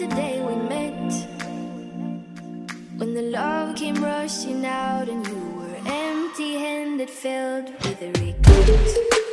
about the day we met, when the love came rushing out and you were empty-handed, filled with regret.